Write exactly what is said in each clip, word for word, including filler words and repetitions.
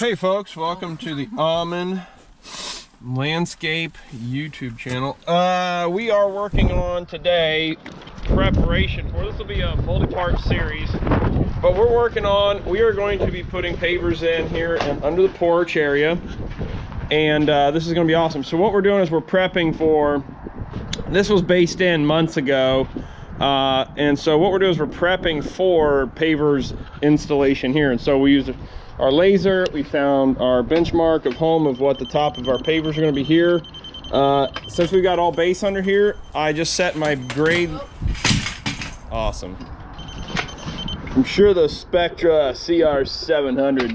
Hey folks, welcome to the Auman Landscape YouTube channel. Uh, we are working on today preparation for, this will be a multi-part series, but we're working on, we are going to be putting pavers in here and under the porch area, and uh, this is going to be awesome. So what we're doing is we're prepping for, this was based in months ago, uh, and so what we're doing is we're prepping for pavers installation here, and so we use our laser, we found our benchmark of home of what the top of our pavers are going to be here. Uh, since we got all base under here, I just set my grade. Awesome. I'm sure the Spectra C R seven hundred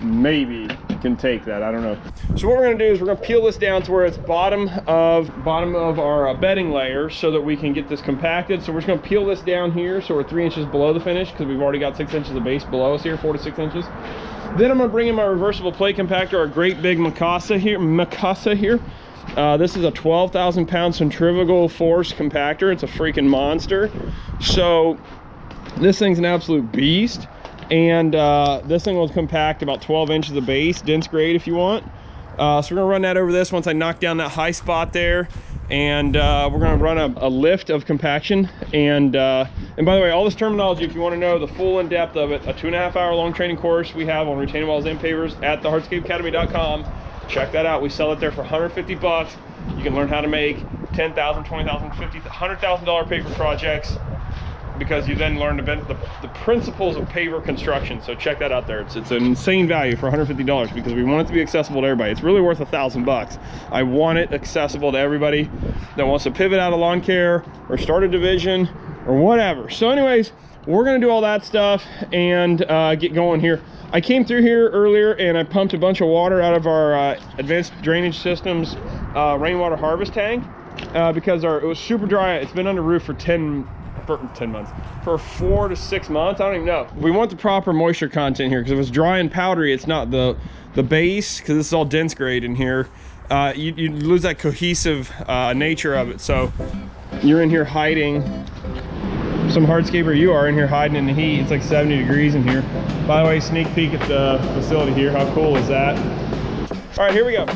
maybe can take that, I don't know. So what we're going to do is we're going to peel this down to where it's bottom of bottom of our uh, bedding layer so that we can get this compacted. So we're just going to peel this down here so we're three inches below the finish, because we've already got six inches of base below us here, four to six inches. Then I'm going to bring in my reversible plate compactor, our great big Mikasa here Mikasa here Uh, this is a twelve thousand pound centrifugal force compactor. It's a freaking monster. So this thing's an absolute beast. And uh, this thing will compact about twelve inches of base, dense grade if you want. Uh, so we're gonna run that over this once I knock down that high spot there. And uh, we're gonna run a, a lift of compaction. And uh, and by the way, all this terminology, if you wanna know the full in depth of it, a two and a half hour long training course we have on retaining walls and pavers at the hardscape academy dot com. Check that out. We sell it there for one hundred fifty bucks. You can learn how to make ten thousand dollars, twenty thousand dollars, fifty thousand dollars, one hundred thousand dollar paver projects, because you then learn the, the, the principles of paver construction. So check that out there. It's, it's an insane value for one hundred fifty dollars, because we want it to be accessible to everybody. It's really worth a thousand bucks. I want it accessible to everybody that wants to pivot out of lawn care or start a division or whatever. So anyways, we're gonna do all that stuff and uh, get going here. I came through here earlier and I pumped a bunch of water out of our uh, advanced drainage systems uh, rainwater harvest tank uh, because our, it was super dry. It's been under roof for ten, for ten months, for four to six months. I don't even know. We want the proper moisture content here, because if it's dry and powdery, it's not the, the base, because this is all dense grade in here. Uh, you, you lose that cohesive uh, nature of it. So you're in here hiding. Some hardscaper you are in here hiding in the heat. It's like seventy degrees in here. By the way, sneak peek at the facility here. How cool is that? All right, here we go.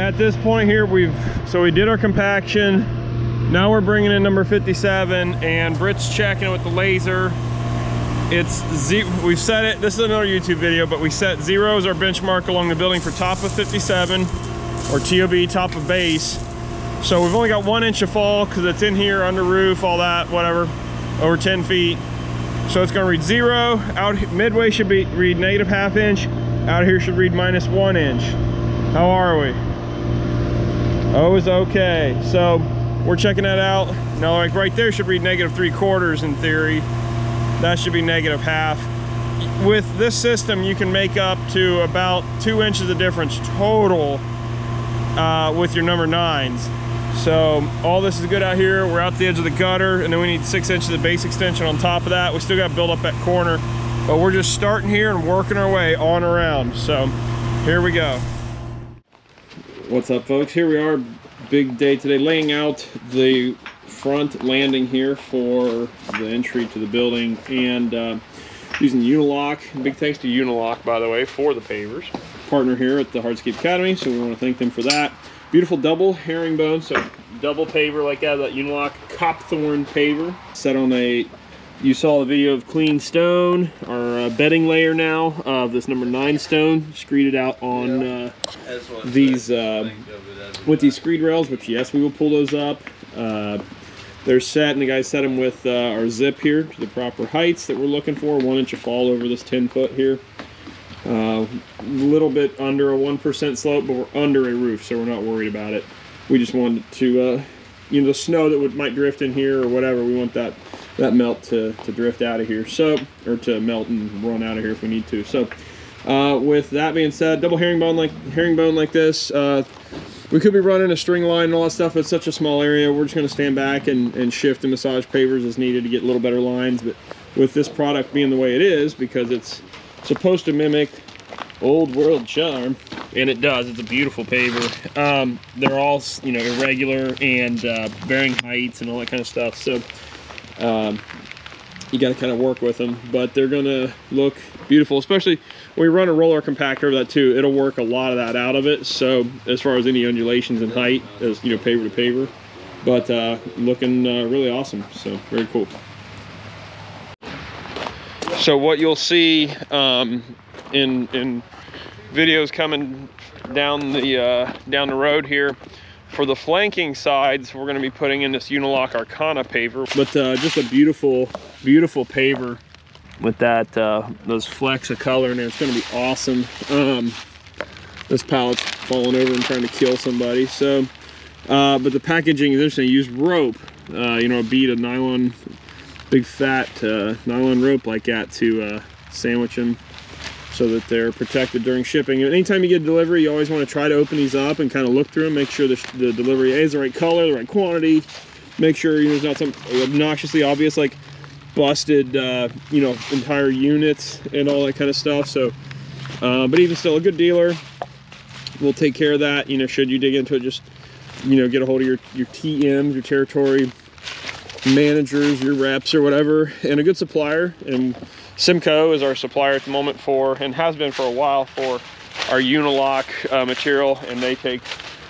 At this point here, we've so we did our compaction. Now we're bringing in number fifty-seven, and Britt's checking it with the laser. It's zero. We've set it. This is another YouTube video, but we set zero as our benchmark along the building for top of fifty-seven, or T O B, top of base. So we've only got one inch of fall because it's in here under roof, all that, whatever, over ten feet. So it's going to read zero. Out midway should be read negative half inch. Out here should read minus one inch. How are we? Oh, is okay. So we're checking that out. Now, like right there should read negative three quarters in theory. That should be negative half. With this system, you can make up to about two inches of difference total uh, with your number nines. So all this is good out here. We're out the edge of the gutter, and then we need six inches of base extension on top of that. We still got to build up that corner, but we're just starting here and working our way on around. So here we go. What's up, folks? Here we are, big day today, laying out the front landing here for the entry to the building, and uh, using Unilock. Big thanks to Unilock, by the way, for the pavers. Partner here at the Hardscape Academy, so we want to thank them for that. Beautiful double herringbone, so double paver like that, that Unilock copthorn paver. Set on a, you saw the video of clean stone, our uh, bedding layer now of uh, this number nine stone, screeded out on uh, these uh, with these screed rails, which yes, we will pull those up. Uh, they're set, and the guy set them with uh, our zip here to the proper heights that we're looking for. One inch of fall over this ten foot here. A uh, little bit under a one percent slope, but we're under a roof, so we're not worried about it. We just wanted to, uh, you know, the snow that would might drift in here or whatever, we want that. that melt to, to drift out of here, so or to melt and run out of here if we need to. So uh, with that being said, double herringbone like herringbone like this, uh, We could be running a string line and all that stuff, but it's such a small area. We're just going to stand back and, and shift and massage pavers as needed to get a little better lines. But with this product being the way it is, because it's supposed to mimic old world charm, and it does, it's a beautiful paver. Um, they're all, you know, irregular and uh, varying heights and all that kind of stuff. So um, you got to kind of work with them, but they're going to look beautiful, especially when we run a roller compactor over that too. It'll work a lot of that out of it. So as far as any undulations in height, as you know, paver to paver, but uh, looking uh, really awesome. So very cool. So what you'll see um, in in videos coming down the uh, down the road here, for the flanking sides, we're going to be putting in this Unilock Arcana paver. But uh, just a beautiful, beautiful paver with that uh, those flecks of color in there. It's going to be awesome. Um, this pallet's falling over and trying to kill somebody. So, uh, but the packaging is interesting. You use rope, uh, you know, a bead of nylon, big fat uh, nylon rope like that to uh, sandwich them, so that they're protected during shipping. And anytime you get a delivery, you always want to try to open these up and kind of look through them, make sure the, the delivery is the right color, the right quantity, make sure you know, there's not something obnoxiously obvious like busted, uh, you know, entire units and all that kind of stuff. So, uh, but even still, a good dealer will take care of that. You know, should you dig into it, just, you know, get a hold of your, your T Ms, your territory managers, your reps or whatever, and a good supplier. And Simcoe is our supplier at the moment for, and has been for a while, for our Unilock uh, material, and they take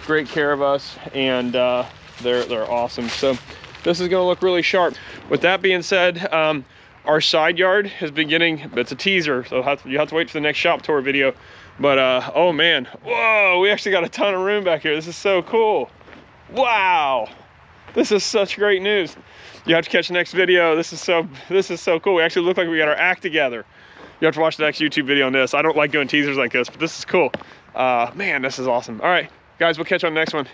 great care of us, and uh, they're, they're awesome. So this is gonna look really sharp. With that being said, um, our side yard has been getting, it's a teaser, so have to, you have to wait for the next shop tour video. But uh, oh man, whoa, we actually got a ton of room back here. This is so cool. Wow, this is such great news. You have to catch the next video. This is so this is so cool. We actually look like we got our act together. You have to watch the next YouTube video on this. I don't like doing teasers like this, but this is cool. Uh, man, this is awesome. All right, guys, we'll catch you on the next one.